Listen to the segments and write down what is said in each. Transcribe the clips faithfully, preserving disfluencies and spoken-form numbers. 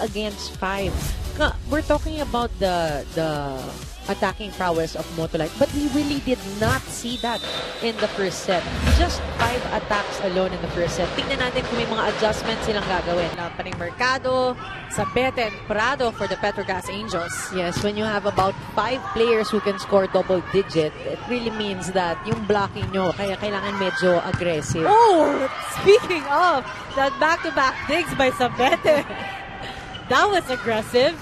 against five. We're talking about the the attacking prowess of Motolite, but we really did not see that in the first set. Just five attacks alone in the first set. Tingnan natin kung may mga adjustments silang gagawin. Laban ng Mercado, Sabete, and Prado for the Petro Gazz Angels. Yes, when you have about five players who can score double digit, it really means that yung blocking nyo, kaya kailangan medyo aggressive. Oh, speaking of, that back-to-back digs by Sabete. That was aggressive.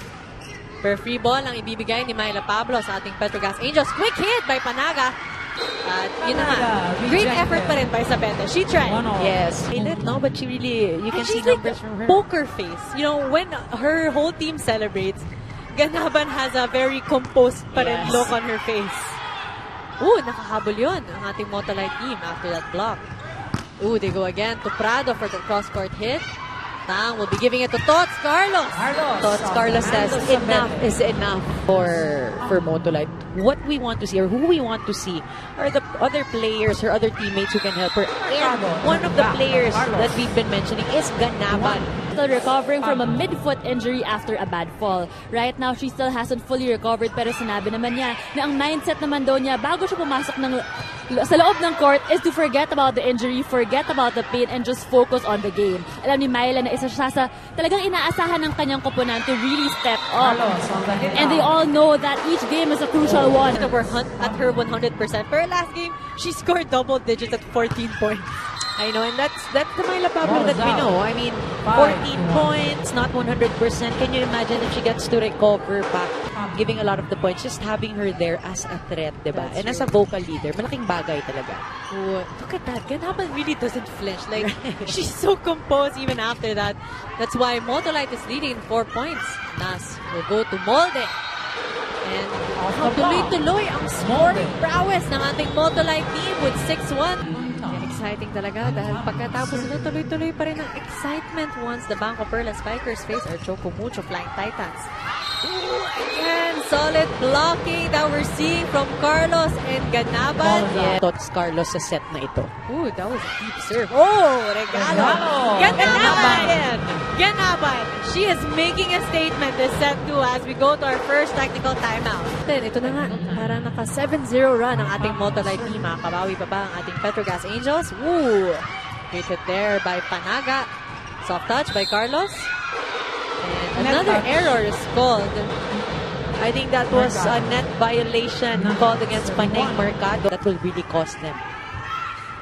Per free ball ang ibibigay ni Myla Pablo sa ating Petro Gazz Angels. Quick hit by Panaga. At yun na, great effort pa rin by Sabete. She tried. Yes. No, but she really, you can see numbers from her. Poker face. You know, when her whole team celebrates, Ganaban has a very composed pa rin look on her face. Ooh, nakahabol yun ang ating Motolite team after that block. Ooh, they go again to Prado for the cross-court hit. Tang will be giving it to Tots Carlos. Carlos. Tots Carlos says enough is enough for for Motolite. What we want to see or who we want to see are the other players or other teammates who can help her. And one of the players that we've been mentioning is Ganaban. Still recovering from a midfoot injury after a bad fall. Right now, she still hasn't fully recovered pero sinabi naman niya na ang mindset naman daw niya bago siya pumasok ng sa loob ng court is to forget about the injury, forget about the pain, and just focus on the game. Alam ni Myla na isa siya sa talagang inaasahan ng kanyang koponan to really step up. And they all know that each game is a crucial one. At her one hundred percent. Pero last game, she scored double digits at fourteen points. I know, and that's that's the Myla Pablo that we know. I mean, fourteen points, not one hundred percent. Can you imagine if she gets to recover back, giving a lot of the points, just having her there as a threat, diba? And as a vocal leader, malaking bagay talaga. Look at that. Ganaban really doesn't flinch. Like, she's so composed even after that. That's why Motolite is leading in four points. Nas will go to Molde. And tuloy-tuloy ang scoring prowess ng ating Motolite team with six one. Exciting talaga dahil pagkatapos na tuloy-tuloy pa rin ang excitement once the BanKo Perlas Spikers face our Choco Mucho Flying Titans. Ooh, again, solid blocking that we're seeing from Carlos and Ganaban. Oh, Tots Carlos sa set na ito. Ooh, that was a deep serve. Oh, regalo. Ganaban. Ganaban. Ganaban. She is making a statement this set two as we go to our first technical timeout. Then, ito na nga. Parang naka seven zero run ang ating Motolite team. Kabawi pa ba ang ating Petro Gazz Angels? Ooh, great hit there by Panaga. Soft touch by Carlos. And another error is called. I think that was a net violation called against Paneng Mercado. That will really cost them.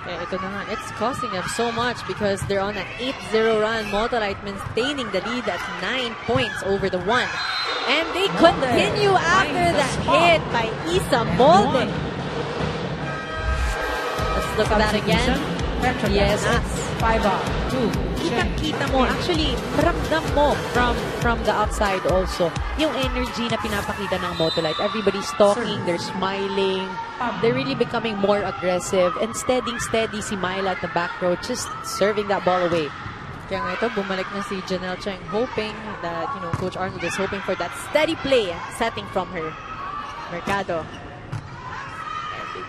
Yeah, it's costing them so much because they're on an eight zero run. Motolite maintaining the lead at nine points over the one. And they continue after that hit by Isa Molde. Look at that again. Yes. Five up. Two. Kitang-kita mo. Actually, ramdam mo from from the outside also. Yung energy na pinapakita ng Motolite. Everybody's talking. They're smiling. They're really becoming more aggressive. And steady-steady si Myla at the back row just serving that ball away. Kaya nga ito, bumalik na si Janelle Cheng hoping that, you know, Coach Arnold is hoping for that steady play setting from her. Mercado.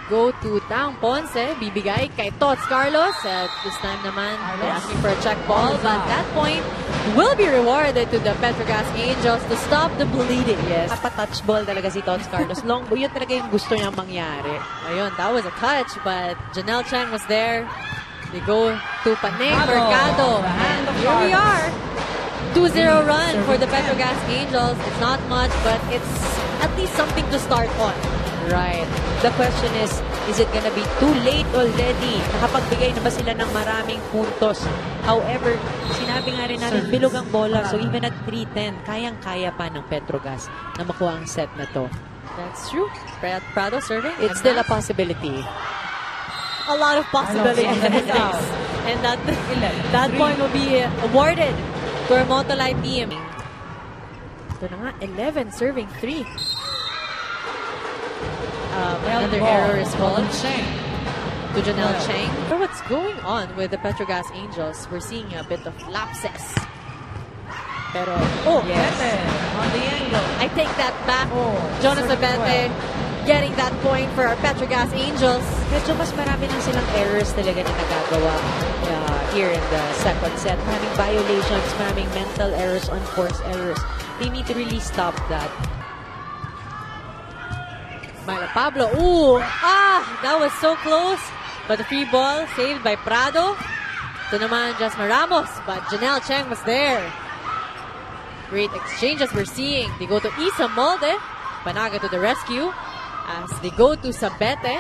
Go to Tang Ponce, bibigay kay Tots Carlos. At this time naman, they're asking for a check ball. But that point will be rewarded to the Petro Gazz Angels to stop the bleeding. Yes, napatouch ball talaga si Tots Carlos. Long, yun talaga yung gusto niya mangyari. Ayun, that was a touch, but Janelle Cheng was there. They go to Paneng Mercado. And here we are. two zero run for the Petro Gazz Angels. It's not much, but it's at least something to start on. Right. The question is, is it gonna be too late already? Nakapagbigay na ba sila ng maraming puntos? However, sinabi nga rin natin, bilog ang bola. So even at three ten, kayang-kaya pa ng Petro Gazz na makuha ang set na to. That's true. Prado serving. It's still a possibility. A lot of possibilities. And that, that point will be awarded to our Motolite team. Ito na nga, eleven serving three. Um, another error is called to Janelle Cheng. So what's going on with the Petro Gazz Angels? We're seeing a bit of lapses. Pero, oh, yes. On the angle. I take that back. Oh, Jonas Sabete getting that point for our Petro Gazz Angels. Medyo mas marami na silang errors talaga na nagagawa. Yeah. here in the second set. Maraming violations, maraming mental errors, unforced errors. They need to really stop that. Myla Pablo, ooh! Ah! That was so close. But the free ball saved by Prado. Ito naman, Jasmine Ramos. But Janelle Cheng was there. Great exchanges we're seeing. They go to Isa Molde. Panaga to the rescue. As they go to Sabete.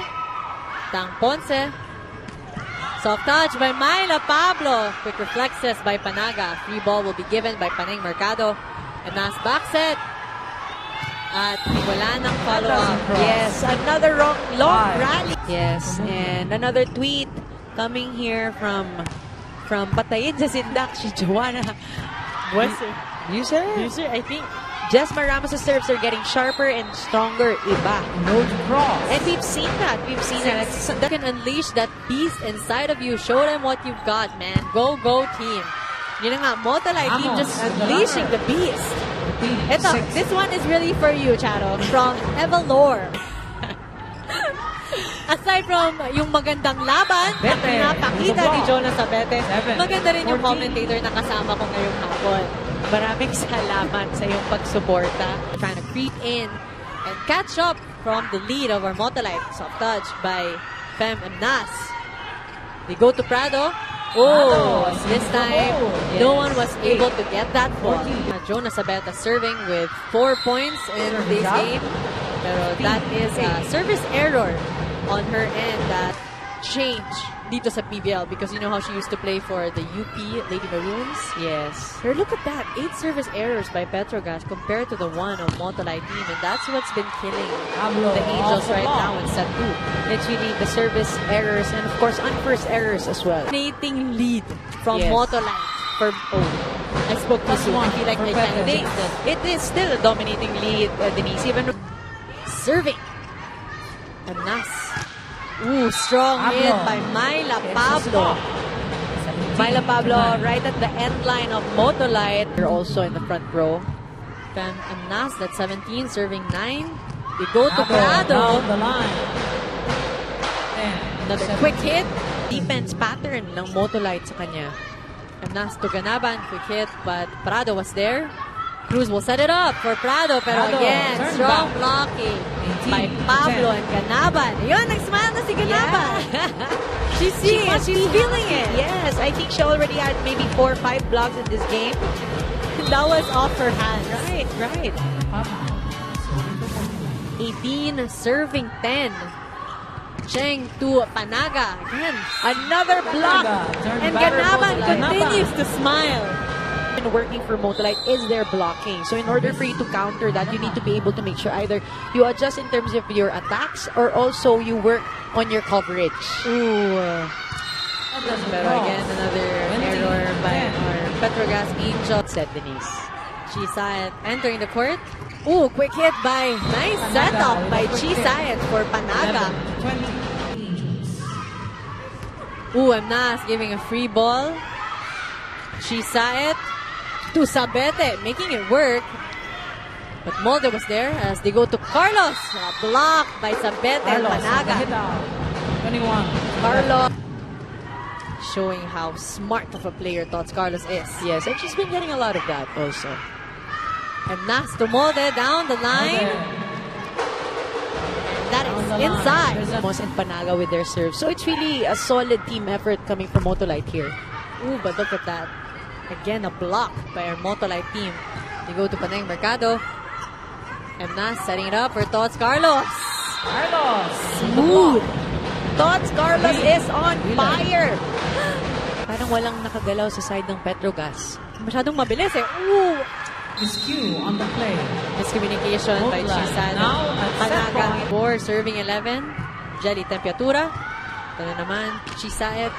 Tang Ponce. Soft touch by Myla Pablo. Quick reflexes by Panaga. Free ball will be given by Paneng Mercado. And nice back set. At wala nang follow-up. Yes, another wrong, long rally. Yes, and another tweet coming here from from Patayin sa Sindak, si Joanna. What's it? User? User, I think. Jasmine Ramos' serves are getting sharper and stronger. Iba. No cross. And we've seen that. We've seen that. That can unleash that beast inside of you. Show them what you've got, man. Go, go, team. Yun nga, Motolite team just unleashing the beast. Ito, this one is really for you, Charo. From Evalor. Aside from yung magandang laban na pinapakita ni Jonas Sabete, maganda rin yung commentator na kasama ko ngayong hapon. Maraming salamat sa iyong pagsuporta. Trying to creep in and catch up from the lead of our Motolite. Soft touch by Fem Amnas. They go to Prado. Oh, this time, no one was able to get that ball. Jonas Sabete serving with four points in this game. Pero that is a service error on her end that change dito sa P V L, because you know how she used to play for the U P Lady Maroons. Yes. But look at that. Eight service errors by Petro Gazz compared to the one of Motolite team, and that's what's been killing the Angels right now in set two. It's really the service errors and of course unforced errors as well. Dominating lead from yes. Motolite for oh, I spoke too soon. I feel like I can't think that it is still a dominating lead, uh, Denise, even serving. Anas. Ooh, strong hit by Myla Pablo. Myla Pablo right at the end line of Motolite. They're also in the front row. Pam Amnas, that's seventeen, serving nine. They go to Prado. Another quick hit. Defense pattern ng Motolite sa kanya. Amnas to Ganaban, quick hit, but Prado was there. Cruz will set it up for Prado, pero again, strong blocking by Pablo and Ganaban. Yun, nag-smile na si Ganaban. She's seeing it. She's feeling it. Yes, I think she already had maybe four or five blocks in this game. That was off her hands. Right, right. eighteen serving ten. Cheng to Panaga. Again, another block. And Ganaban continues to smile. And working for Motolite is their blocking. So in order for you to counter that, you need to be able to make sure either you adjust in terms of your attacks or also you work on your coverage. Ooh. Pero again, another error by our Petro Gazz Angels. Set Denise. Chie Saet entering the court. Ooh, quick hit by, nice setup by Chie Saet for Panaga. Ooh, Amnas giving a free ball. Chie Saet to Sabete, making it work. But Molde was there as they go to Carlos. A block by Sabete and Panaga. twenty-one. Carlos. Showing how smart of a player Tots Carlos is. Yes, and she's been getting a lot of that also. And Nas to Molde down the line. And that is inside. Mos and Panaga with their serve. So it's really a solid team effort coming from Motolite here. Ooh, but look at that. Again, a block by our Motolite team. They go to Paneng Mercado. Amnas setting it up for Tots Carlos. Carlos! Smooth! Tots Carlos is on fire! Parang walang nakagalaw sa side ng Petro Gazz. Masyadong mabilis eh. Ooh! Miscue on the play. Miscommunication by Chisano. Panaga. four serving eleven. Jelly Tempiatura. Ito na naman, Chie Saet.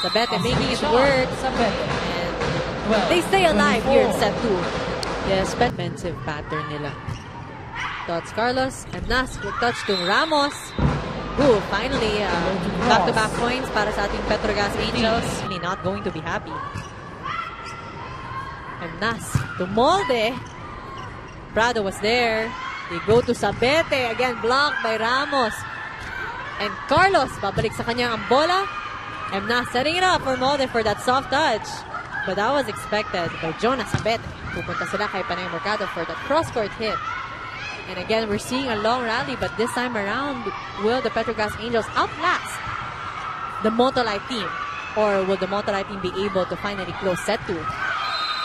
Sabete making it work. Sabete. Well, they stay alive twenty-four. Here in set two. Yes, defensive pattern nila. Tots Carlos, Amnas with touch to Ramos. Ooh, finally, back-to-back uh, -back points para sa ating Petro Gazz Angels. Really not going to be happy. Amnas to Molde. Prado was there. They go to Sabete. Again, blocked by Ramos. And Carlos, babalik sa kanya ang bola. Emna setting it up for Molde for that soft touch. But that was expected by Jonas Sabete. Pupunta sila kay Panay Mercado for that cross-court hit. And again, we're seeing a long rally, but this time around, will the Petro Gazz Angels outlast the Motolite team? Or will the Motolite team be able to finally close set two?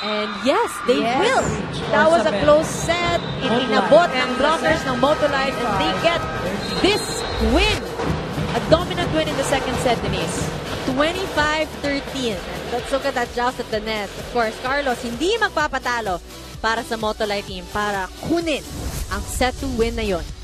And yes, they yes. will. That was a close set. Itinabot ng blockers ng Motolite, and they get this win. A dominant win in the second set, Denise. twenty-five thirteen. Let's look at that joust at the net. Of course, Carlos hindi magpapatalo para sa Motolite team para kunin ang set two win na yon